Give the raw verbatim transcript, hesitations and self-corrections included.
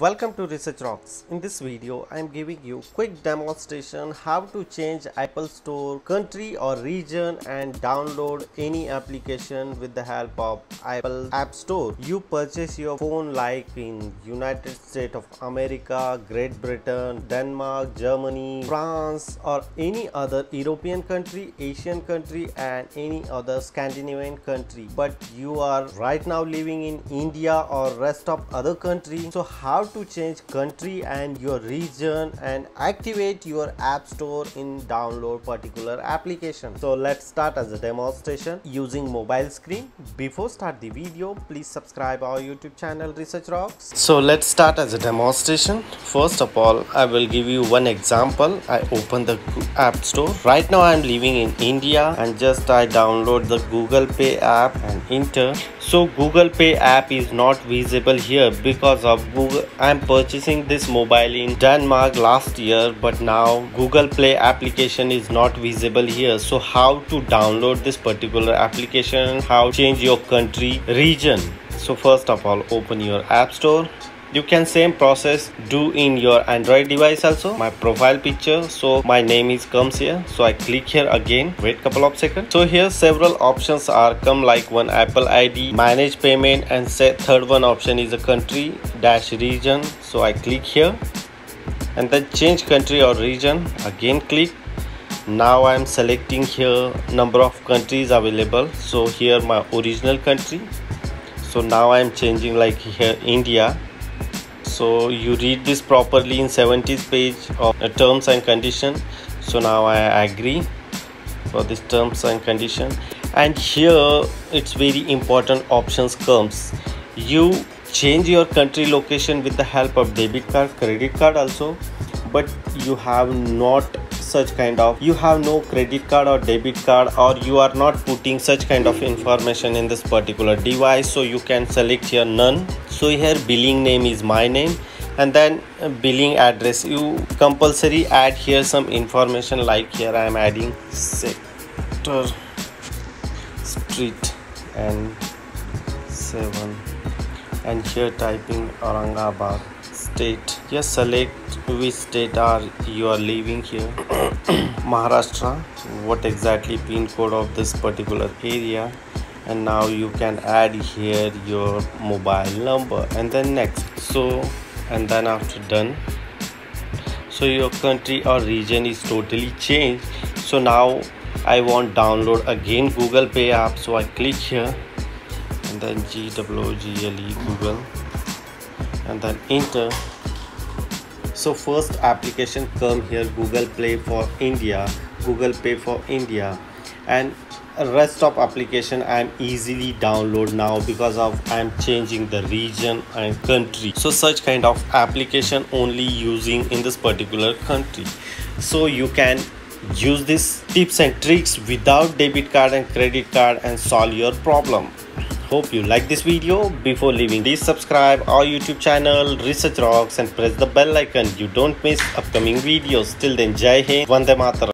Welcome to Research Rocks. In this video, I am giving you quick demonstration how to change Apple Store country or region and download any application with the help of Apple App Store. You purchase your phone like in United States of America, Great Britain, Denmark, Germany, France or any other European country, Asian country and any other Scandinavian country. But you are right now living in India or rest of other country. So how How to change country and your region and activate your App Store in download particular application. So let's start as a demonstration using mobile screen. Before start the video, please subscribe our YouTube channel Research Rocks. So let's start as a demonstration. First of all, I will give you one example. I open the App Store. Right now I'm living in India and just I download the Google Pay app and enter. So Google Pay app is not visible here because of Google. I'm purchasing this mobile in Denmark last year, but now Google Play application is not visible here. So how to download this particular application, how change your country region. So first of all, open your App Store. You can same process do in your Android device also. My profile picture, so my name is comes here. So I click here again, wait couple of seconds. So here several options are come like one Apple I D, manage payment and set third one option is a country dash region. So I click here and then change country or region, again click. Now I am selecting here number of countries available. So here my original country. So now I am changing like here India. So you read this properly in seventieth page of terms and condition. So now I agree for this terms and condition. And here it's very important options comes. You change your country location with the help of debit card, credit card also. But you have not such kind of, you have no credit card or debit card, or you are not putting such kind of information in this particular device. So you can select here none. So here billing name is my name and then billing address. You compulsory add here some information like here I am adding sector, street and seven and here typing Aurangabar state. Just select which state are you are living here. Maharashtra, what exactly pin code of this particular area. And now you can add here your mobile number and then next. So and then after done, so your country or region is totally changed. So now I want download again Google Pay app. So I click here and then G W G L E Google and then enter. So first application come here Google Play for India, Google Pay for India and rest of application I'm easily download now because of I'm changing the region and country. So such kind of application only using in this particular country. So you can use these tips and tricks without debit card and credit card and solve your problem. Hope you like this video. Before leaving, please subscribe our YouTube channel Research Rocks and press the bell icon. You don't miss upcoming videos. Till then, Jai Hind, Vande Mataram.